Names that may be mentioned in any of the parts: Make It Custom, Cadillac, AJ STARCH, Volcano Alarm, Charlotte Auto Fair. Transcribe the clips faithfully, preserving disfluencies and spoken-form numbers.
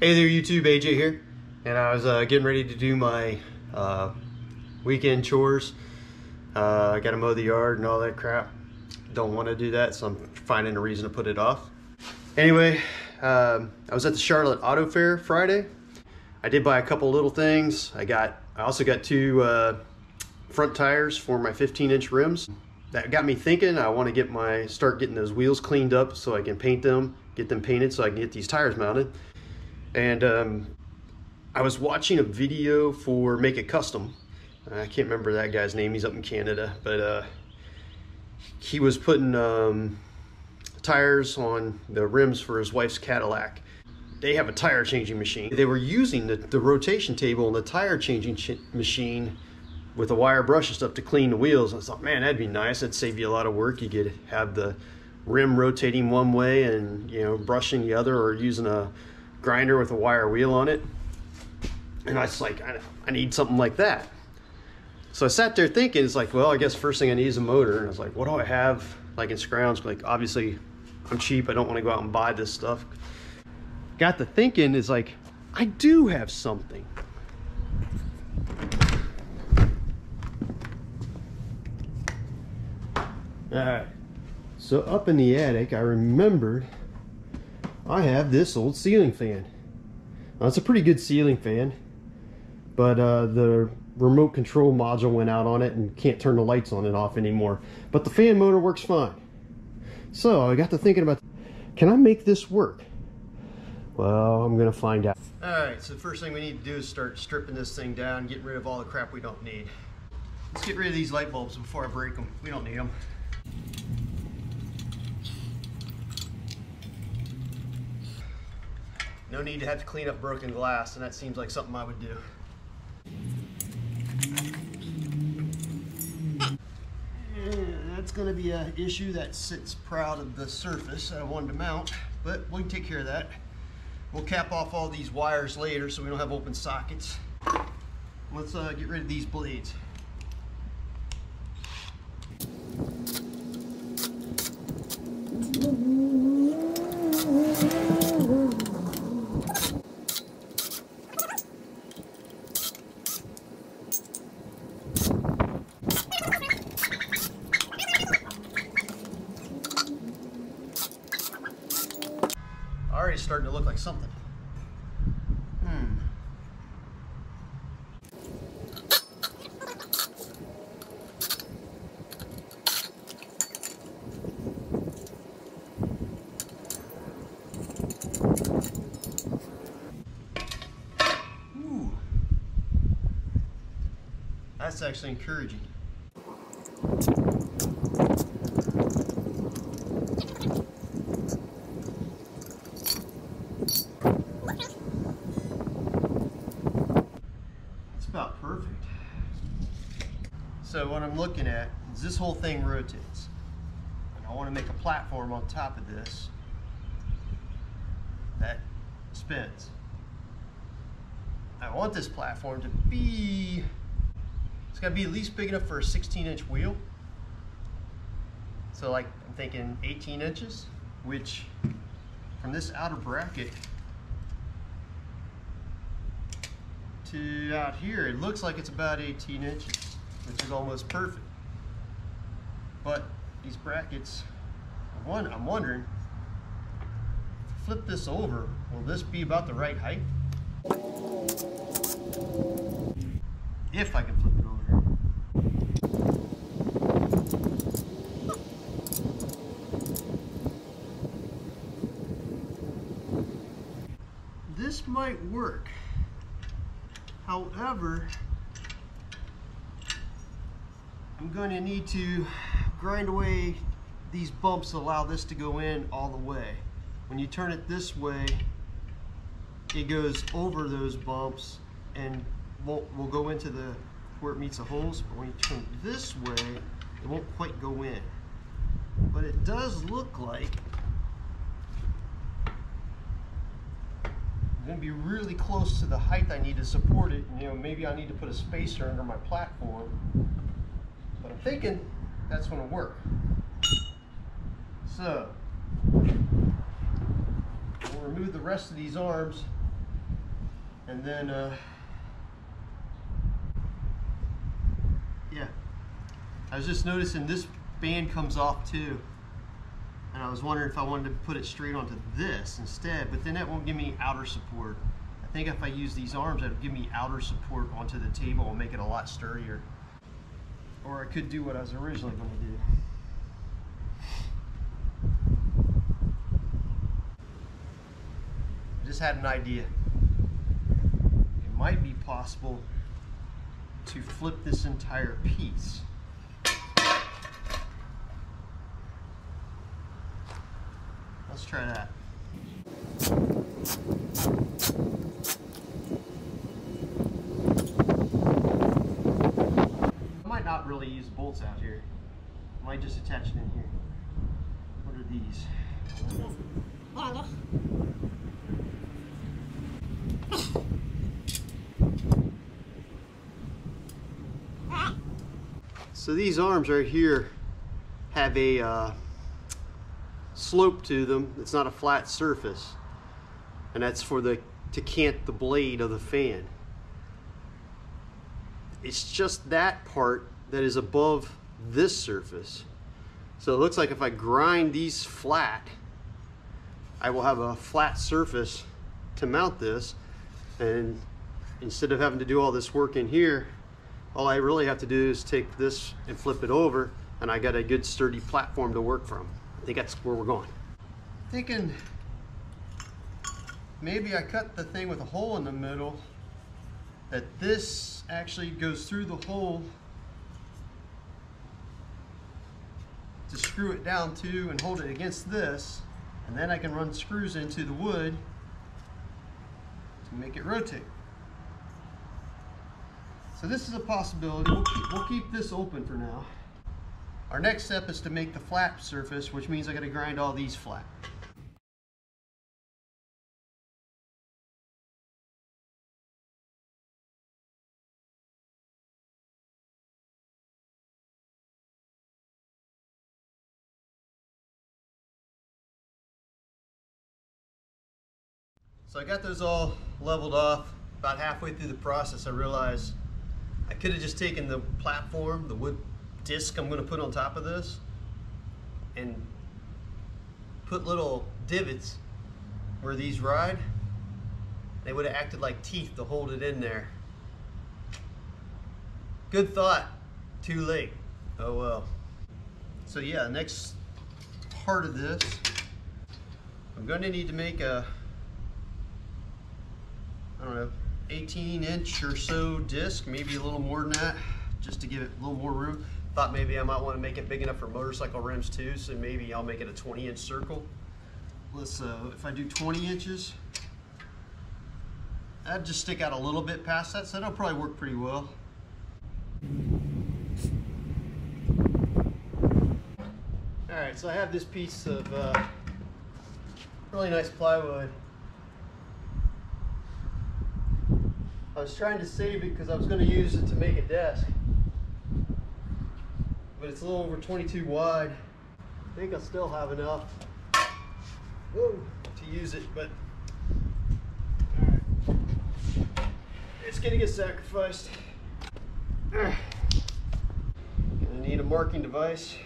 Hey there YouTube, A J here, and I was uh, getting ready to do my uh, weekend chores. Uh, I gotta mow the yard and all that crap. Don't want to do that, so I'm finding a reason to put it off. Anyway, um, I was at the Charlotte Auto Fair Friday. I did buy a couple little things. I got, I also got two uh, front tires for my fifteen inch rims. That got me thinking I want to get my, start getting those wheels cleaned up so I can paint them, get them painted so I can get these tires mounted. And um, I was watching a video for Make It Custom. I can't remember that guy's name. He's up in Canada, but uh, he was putting um, tires on the rims for his wife's Cadillac. They have a tire changing machine. They were using the, the rotation table and the tire changing ch machine with a wire brush and stuff to clean the wheels. I thought, man, that'd be nice. That'd save you a lot of work. You could have the rim rotating one way and, you know, brushing the other, or using a grinder with a wire wheel on it. And I was like, I, I need something like that. So I sat there thinking, it's like, well, I guess first thing I need is a motor. And I was like, what do I have, like, in scrounge? Like, obviously I'm cheap, I don't want to go out and buy this stuff. Got to thinking, is like, I do have something. All right, so up in the attic, I remembered I have this old ceiling fan. Now, it's a pretty good ceiling fan, but uh, the remote control module went out on it and can't turn the lights on and off anymore. But the fan motor works fine. So I got to thinking about, can I make this work? Well, I'm gonna find out. All right, so the first thing we need to do is start stripping this thing down, getting rid of all the crap we don't need. Let's get rid of these light bulbs before I break them. We don't need them. No need to have to clean up broken glass, and that seems like something I would do. Yeah, that's going to be an issue that sits proud of the surface that I wanted to mount, but we can take care of that. We'll cap off all these wires later so we don't have open sockets. Let's uh, get rid of these blades. Already starting to look like something. Hmm. Ooh. That's actually encouraging. So what I'm looking at is this whole thing rotates, and I want to make a platform on top of this that spins. I want this platform to be, it's got to be at least big enough for a sixteen inch wheel. So, like, I'm thinking eighteen inches, which from this outer bracket to out here, it looks like it's about eighteen inches. Which is almost perfect. But these brackets, one, I'm wondering, flip this over, will this be about the right height? If I can flip it over. This might work. However, I'm going to need to grind away these bumps to allow this to go in all the way. When you turn it this way, it goes over those bumps and won't, will go into the where it meets the holes. But when you turn it this way, it won't quite go in. But it does look like I'm going to be really close to the height I need to support it. You know, maybe I need to put a spacer under my platform. But I'm thinking that's going to work. So we'll remove the rest of these arms And then, uh, yeah, I was just noticing this band comes off too. And I was wondering if I wanted to put it straight onto this instead, but then that won't give me outer support. I think if I use these arms, that'll give me outer support onto the table and make it a lot sturdier. Or I could do what I was originally going to do. I just had an idea. It might be possible to flip this entire piece. Let's try that. I might not really use bolts out here. I might just attach it in here. What are these? So these arms right here have a uh, slope to them. It's not a flat surface, and that's for the to cant the blade of the fan. It's just that part that is above this surface. So it looks like if I grind these flat, I will have a flat surface to mount this, and instead of having to do all this work in here, all I really have to do is take this and flip it over, and I got a good sturdy platform to work from. I think that's where we're going. Thinking maybe I cut the thing with a hole in the middle, that this actually goes through the hole to screw it down to and hold it against this, and then I can run screws into the wood to make it rotate. So this is a possibility. We'll keep, we'll keep this open for now. Our next step is to make the flap surface, which means I gotta grind all these flat. So I got those all leveled off. About halfway through the process, I realized I could have just taken the platform, the wood disc I'm going to put on top of this, and put little divots where these ride. They would have acted like teeth to hold it in there. Good thought. Too late. Oh well. So yeah, next part of this, I'm going to need to make a, I don't know, eighteen inch or so disc, maybe a little more than that, just to give it a little more room. Thought maybe I might want to make it big enough for motorcycle rims too, so maybe I'll make it a twenty inch circle. Let's, uh, if I do twenty inches, that'd just stick out a little bit past that, so that'll probably work pretty well. Alright, so I have this piece of uh, really nice plywood. I was trying to save it because I was going to use it to make a desk, but it's a little over twenty-two wide. I think I still have enough whoa, to use it, but all right. It's going to get sacrificed. Going to need a marking device.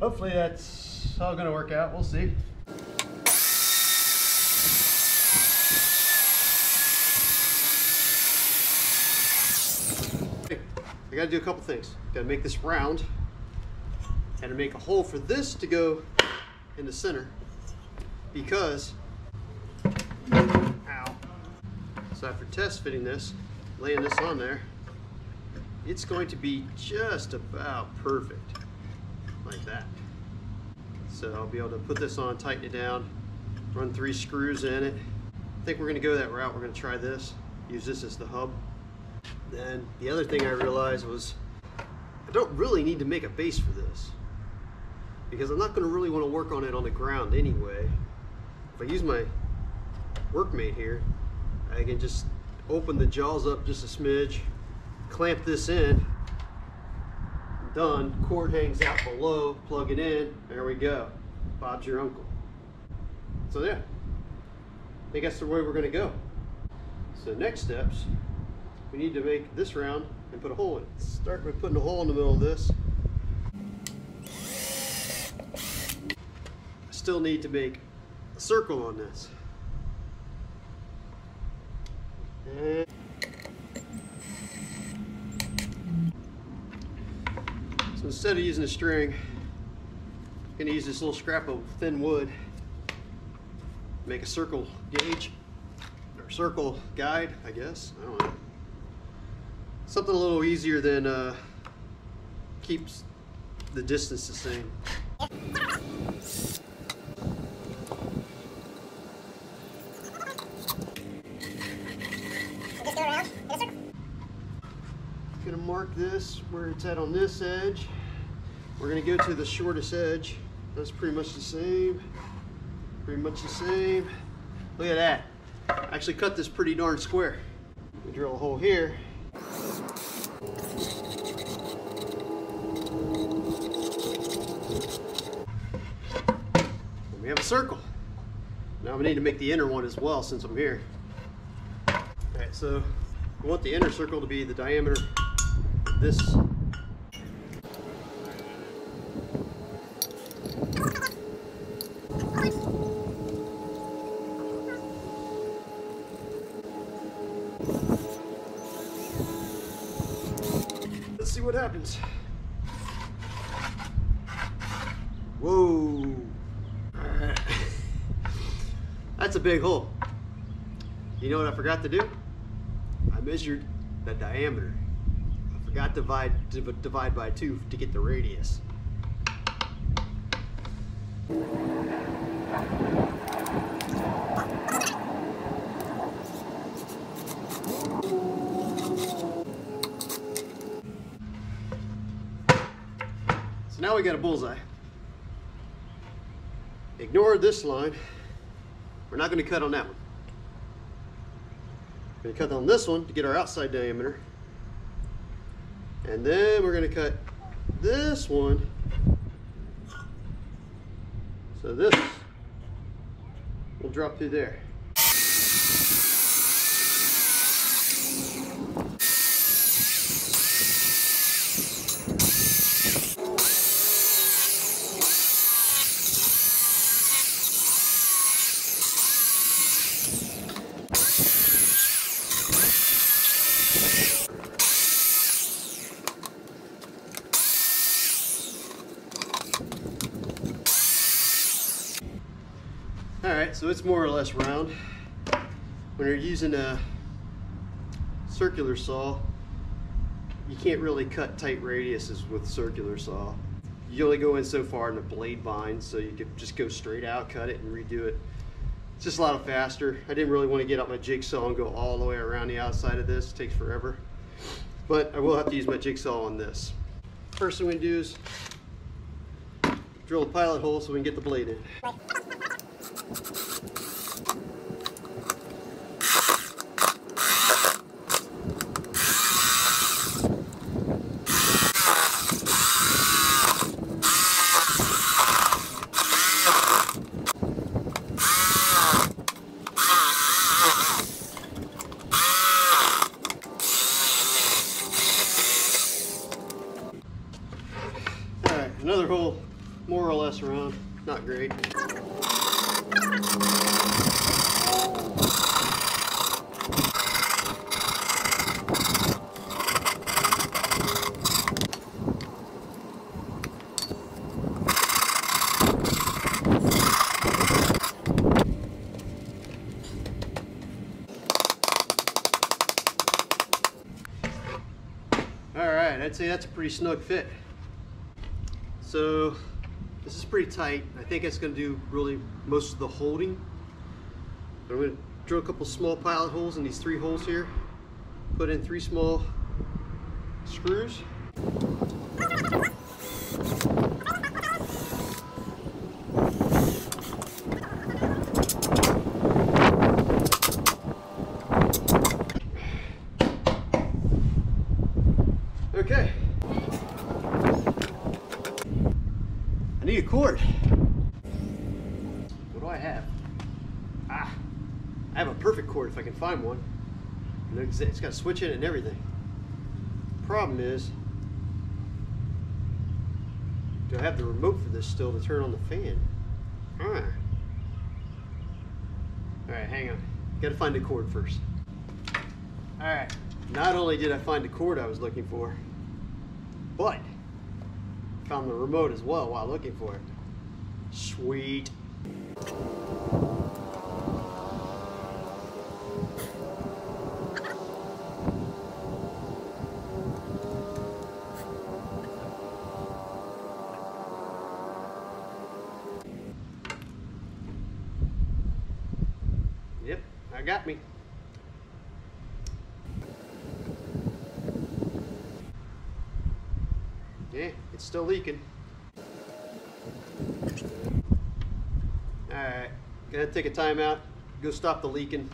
Hopefully that's all gonna work out, we'll see. I gotta do a couple things. Gotta make this round, and to make a hole for this to go in the center, because, ow. So after test fitting this, laying this on there, it's going to be just about perfect. Like that. So I'll be able to put this on, tighten it down, run three screws in it. I think we're gonna go that route. We're gonna try this, use this as the hub. Then the other thing I realized was I don't really need to make a base for this because I'm not gonna really wanna work on it on the ground anyway. If I use my workmate here, I can just open the jaws up just a smidge, clamp this in, done, cord hangs out below, plug it in, there we go. Bob's your uncle. So yeah, I think that's the way we're gonna go. So next steps, we need to make this round and put a hole in it. Start with putting a hole in the middle of this. I still need to make a circle on this. And so instead of using a string, I'm gonna use this little scrap of thin wood, make a circle gauge, or circle guide, I guess, I don't know. Something a little easier than uh, keeps the distance the same. Gonna mark this where it's at on this edge. We're gonna go to the shortest edge. That's pretty much the same. Pretty much the same. Look at that. I actually cut this pretty darn square. We drill a hole here. And we have a circle. Now we need to make the inner one as well since I'm here. All right, so we want the inner circle to be the diameter of this. Let's see what happens. Whoa. Alright. That's a big hole. You know what I forgot to do? I measured the diameter. I forgot to divide, to divide by two to get the radius. So now we got a bullseye. Ignore this line. We're not going to cut on that one. We're gonna cut on this one to get our outside diameter, and then we're gonna cut this one. So this will drop through there. Alright, so it's more or less round. When you're using a circular saw, you can't really cut tight radiuses with circular saw. You only go in so far and the blade binds, so you could just go straight out, cut it, and redo it. It's just a lot faster. I didn't really want to get out my jigsaw and go all the way around the outside of this. It takes forever. But I will have to use my jigsaw on this. First thing we do is drill a pilot hole so we can get the blade in. Alright, another hole, more or less round, not great. Alright, I'd say that's a pretty snug fit. So this is pretty tight. I think it's going to do really most of the holding. I'm going to drill a couple small pilot holes in these three holes here, put in three small screws. Okay. I need a cord. What do I have? Ah, I have a perfect cord if I can find one. It's got a switch in it and everything. Problem is, do I have the remote for this still to turn on the fan? Huh. Alright, hang on. Gotta find a cord first. Alright, not only did I find the cord I was looking for, but found the remote as well while looking for it. Sweet. Yep, I got me. Yeah, it's still leaking. Alright, gonna take a time out, go stop the leaking.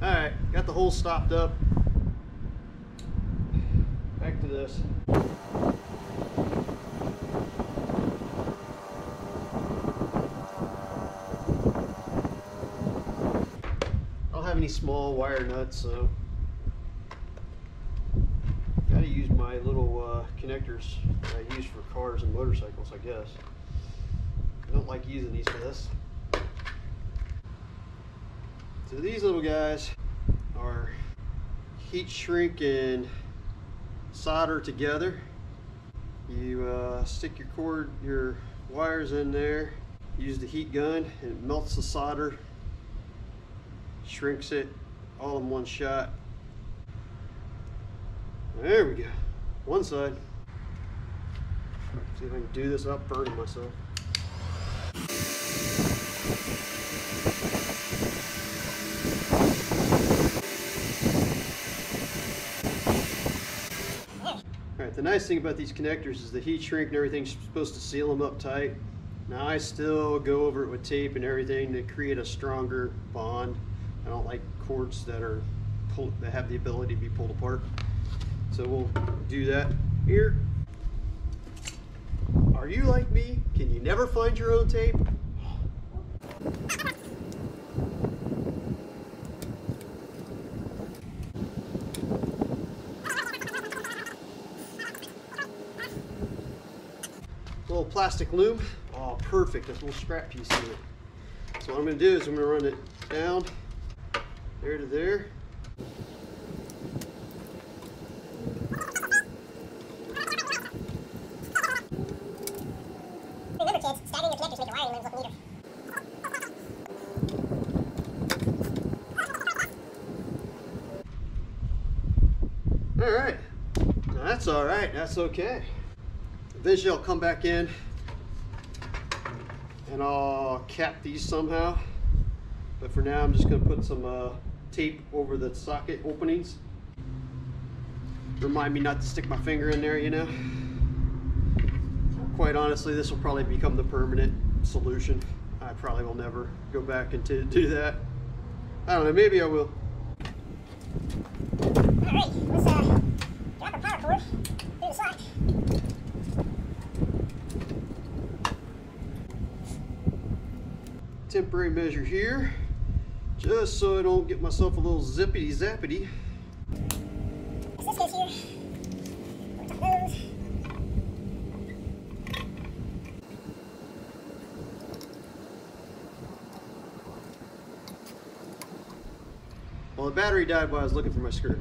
Alright, got the hole stopped up. Back to this. Any small wire nuts, so gotta use my little uh, connectors that I use for cars and motorcycles, I guess. I don't like using these for this. So these little guys are heat shrink and solder together. You uh, stick your cord, your wires in there, use the heat gun, and it melts the solder. Shrinks it all in one shot. There we go. One side. See if I can do this without burning myself. Alright, the nice thing about these connectors is the heat shrink and everything's supposed to seal them up tight. Now I still go over it with tape and everything to create a stronger bond. I don't like cords that are pull, that have the ability to be pulled apart. So we'll do that here. Are you like me? Can you never find your own tape? Little plastic loom. Oh, perfect. This little scrap piece in it. So what I'm going to do is I'm going to run it down. There to there. Remember kids, stabbing your connectors make your wiring moves look neater. Alright, that's alright, that's okay. Eventually I'll come back in and I'll cap these somehow. But for now I'm just going to put some uh, tape over the socket openings. Remind me not to stick my finger in there, you know. Quite honestly, this will probably become the permanent solution. I probably will never go back and do that. I don't know, maybe I will. Alright, let's uh, drop a power cord through the socket. Temporary measure here, just so I don't get myself a little zippity zappity. This goes here. On top of those. Well, the battery died while I was looking for my skirt,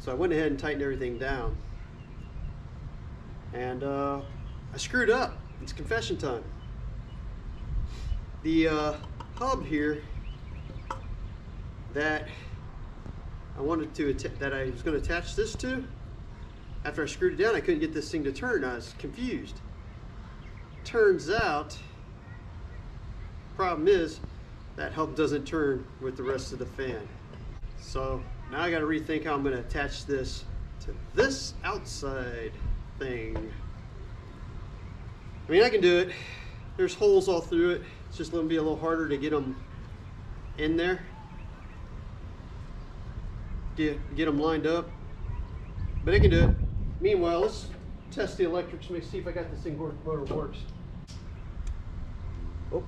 so I went ahead and tightened everything down. And uh, I screwed up. It's confession time. The uh, hub here that I wanted to that I was going to attach this to. After I screwed it down, I couldn't get this thing to turn. I was confused. turns out, problem is that hub doesn't turn with the rest of the fan. So now I got to rethink how I'm going to attach this to this outside thing. I mean, I can do it. There's holes all through it. It's just going to be a little harder to get them in there. Get, get them lined up. But I can do it. Meanwhile, let's test the electrics. Let me see if I got this thing where it works. Oh,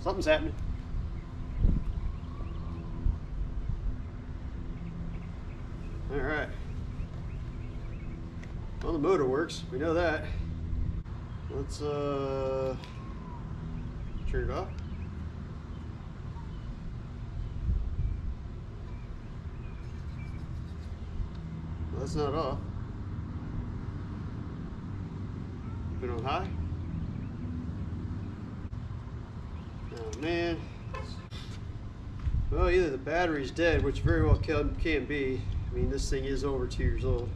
something's happening. All right. Well, the motor works. We know that. Let's uh, turn it off. Well, that's not off. Put it on high. Oh man. Well, either the battery's dead, which very well can, can be. I mean, this thing is over two years old.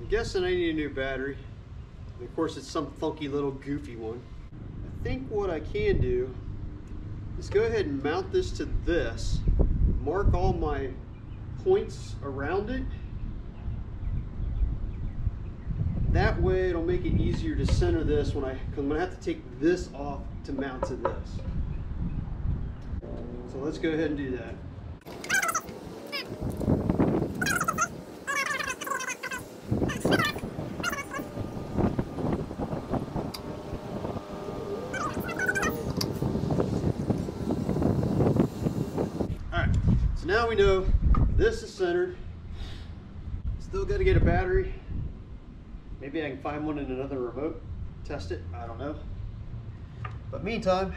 I'm guessing I need a new battery. And of course, it's some funky little goofy one. I think what I can do is go ahead and mount this to this, mark all my points around it. That way, it'll make it easier to center this when I, 'cause I'm gonna have to take this off to mount to this. So let's go ahead and do that. Now we know this is centered. Still got to get a battery. Maybe I can find one in another remote, test it, I don't know. But meantime,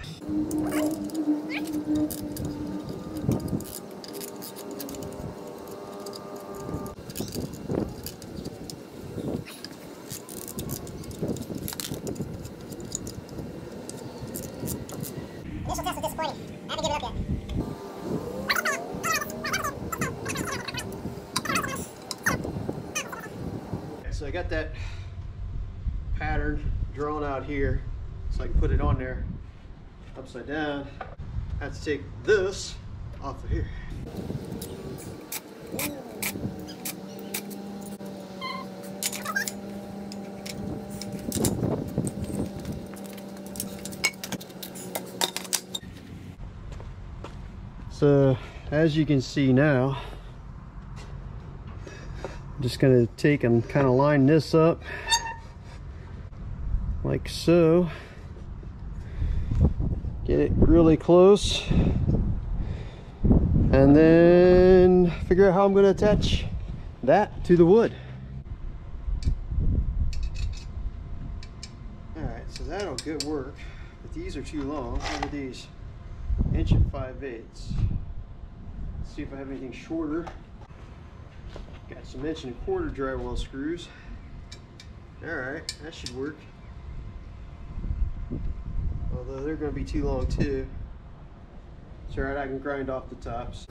so I got that pattern drawn out here so I can put it on there upside down. I have to take this off of here. So as you can see now, just going to take and kind of line this up like so, get it really close, and then figure out how I'm going to attach that to the wood. All right, so that'll good work, but these are too long. What are these? Inch and five eighths. Let's see if I have anything shorter. Got some inch and a quarter drywall screws. Alright, that should work. Although they're going to be too long too. It's alright, I can grind off the tops.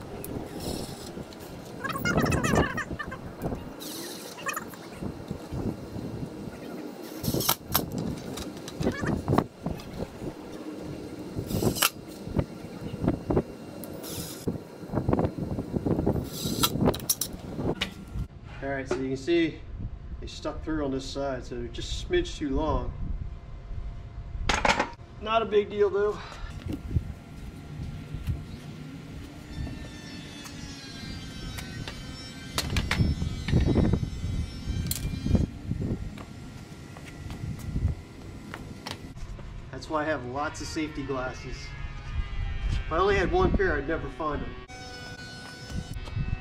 Alright, so you can see they stuck through on this side, so they're just a smidge too long. Not a big deal though. That's why I have lots of safety glasses. If I only had one pair, I'd never find them.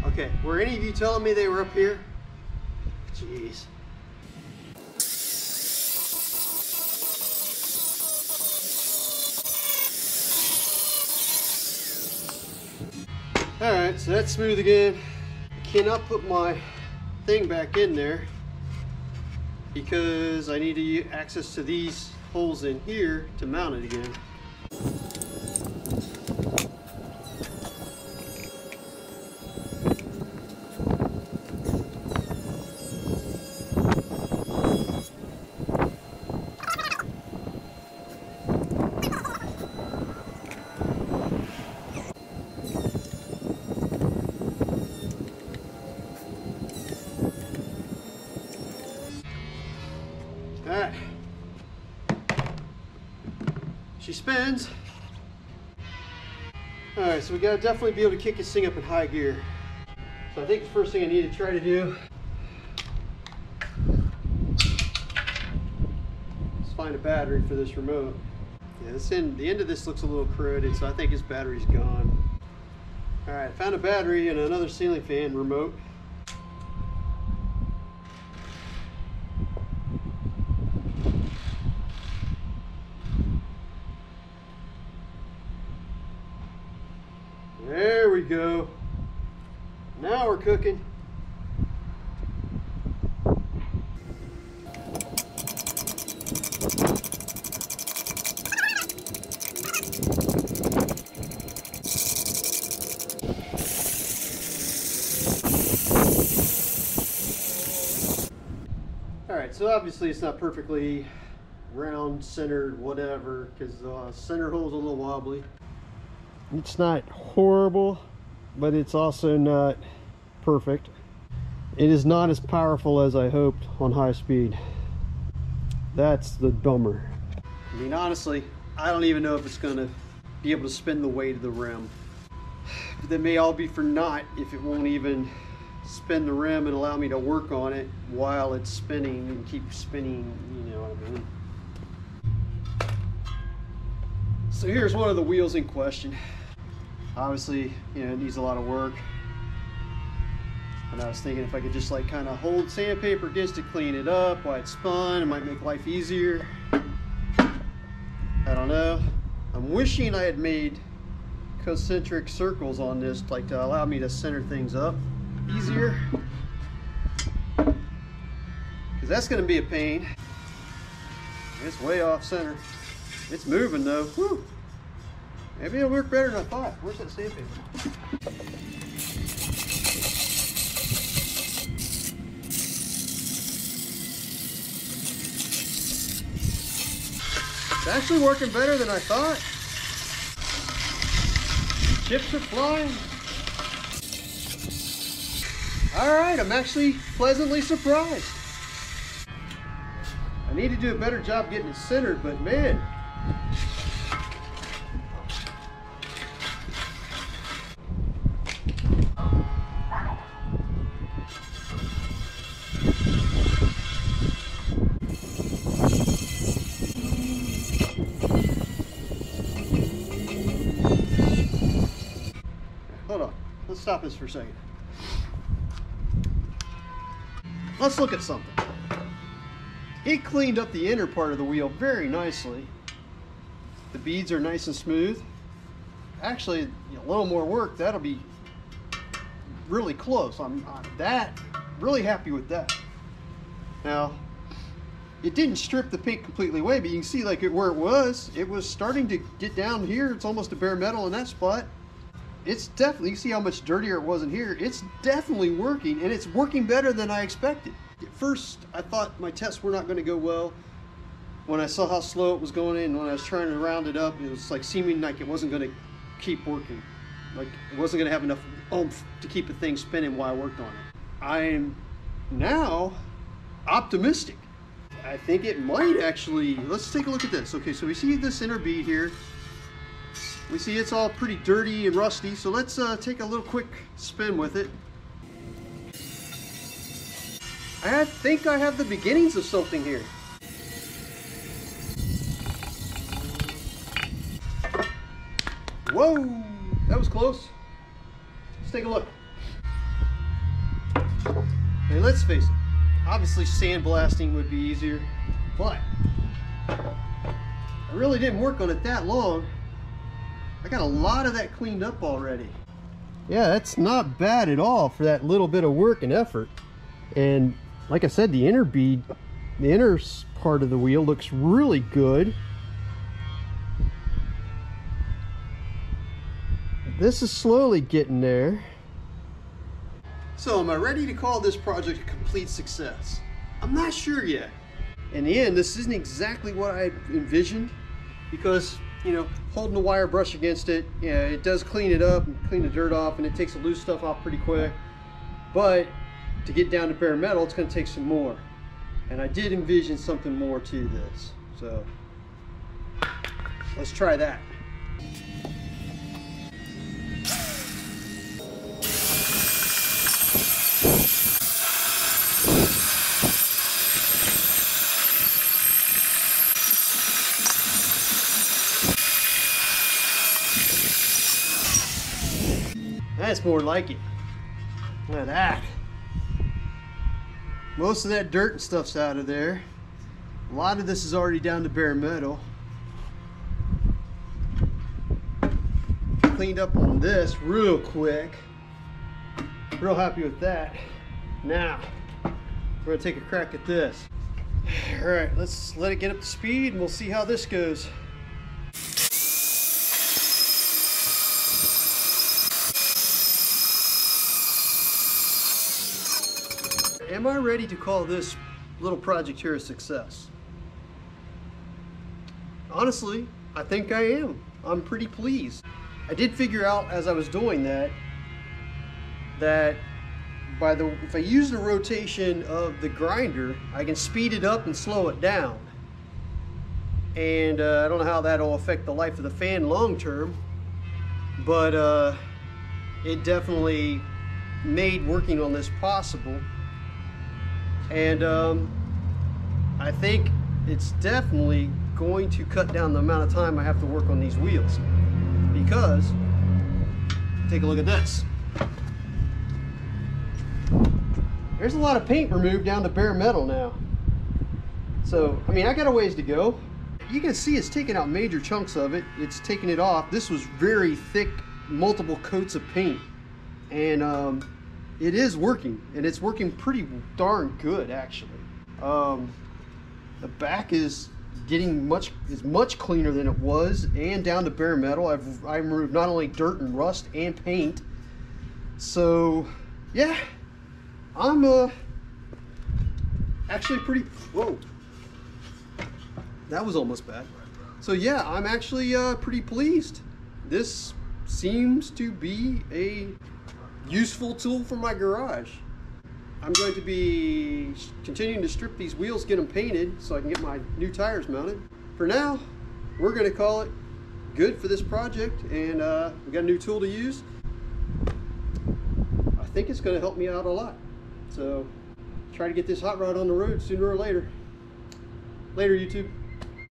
Okay, were any of you telling me they were up here? Jeez. All right, so that's smooth again. I cannot put my thing back in there because I need to use access to these holes in here to mount it again. She spins. All right, so we gotta definitely be able to kick this thing up in high gear. So I think the first thing I need to try to do is find a battery for this remote. Yeah, this end, the end of this looks a little corroded, so I think his battery's gone. All right, found a battery and another ceiling fan remote. There we go. Now we're cooking. All right, so obviously it's not perfectly round, centered, whatever, because the uh, center hole's a little wobbly. It's not horrible, but it's also not perfect. It is not as powerful as I hoped on high speed. That's the bummer. I mean, honestly, I don't even know if it's gonna be able to spin the weight of the rim. But that may all be for naught if it won't even spin the rim and allow me to work on it while it's spinning and keep spinning, you know what I mean. So here's one of the wheels in question. Obviously, you know, it needs a lot of work. And I was thinking if I could just like kind of hold sandpaper against it, clean it up while it's spun, it might make life easier. I don't know. I'm wishing I had made concentric circles on this, like to allow me to center things up easier. Because that's going to be a pain. It's way off center. It's moving though. Whew. Maybe it'll work better than I thought. Where's that sandpaper? It's actually working better than I thought. Chips are flying. All right, I'm actually pleasantly surprised. I need to do a better job getting it centered, but man, hold on, let's stop this for a second. Let's look at something. It cleaned up the inner part of the wheel very nicely. The beads are nice and smooth. Actually, you know, a little more work, that'll be really close. I'm, I'm that, really happy with that. Now, it didn't strip the paint completely away, but you can see like it, where it was, it was starting to get down here. It's almost a bare metal in that spot. It's definitely, you see how much dirtier it was in here. It's definitely working, and it's working better than I expected. At first, I thought my tests were not going to go well. When I saw how slow it was going in, when I was trying to round it up, it was like seeming like it wasn't going to keep working. Like it wasn't going to have enough oomph to keep the thing spinning while I worked on it. I am now optimistic. I think it might actually, let's take a look at this. Okay, so we see this inner bead here. We see it's all pretty dirty and rusty, so let's uh, take a little quick spin with it. I think I have the beginnings of something here. Whoa, that was close. Let's take a look. And let's face it, obviously sandblasting would be easier, but I really didn't work on it that long. I got a lot of that cleaned up already. Yeah, that's not bad at all for that little bit of work and effort. And like I said, the inner bead, the inner part of the wheel looks really good. This is slowly getting there. So am I ready to call this project a complete success? I'm not sure yet. In the end, this isn't exactly what I envisioned because, you know, holding the wire brush against it, yeah, it does clean it up and clean the dirt off, and it takes the loose stuff off pretty quick. But to get down to bare metal, it's gonna take some more. And I did envision something more to this, so. Let's try that. That's more like it. Look at that. Most of that dirt and stuff's out of there. A lot of this is already down to bare metal. Cleaned up on this real quick. Real happy with that. Now, we're gonna take a crack at this. All right, let's let it get up to speed and we'll see how this goes. Am I ready to call this little project here a success? Honestly, I think I am. I'm pretty pleased. I did figure out as I was doing that, that by the, if I use the rotation of the grinder, I can speed it up and slow it down. And uh, I don't know how that'll affect the life of the fan long term, but uh, it definitely made working on this possible. And um, I think it's definitely going to cut down the amount of time I have to work on these wheels, because take a look at this. There's a lot of paint removed down to bare metal now. So, I mean, I got a ways to go. You can see it's taking out major chunks of it. It's taking it off. This was very thick, multiple coats of paint. And um, it is working, and it's working pretty darn good, actually. Um, the back is getting much is much cleaner than it was, and down to bare metal. I've I removed not only dirt and rust and paint. So, yeah, I'm uh, actually pretty. Whoa, that was almost bad. So yeah, I'm actually uh, pretty pleased. This seems to be a useful tool for my garage. I'm going to be continuing to strip these wheels, get them painted so I can get my new tires mounted. For now, we're going to call it good for this project, and uh, we got a new tool to use. I think it's going to help me out a lot. So try to get this hot rod on the road sooner or later. Later, YouTube.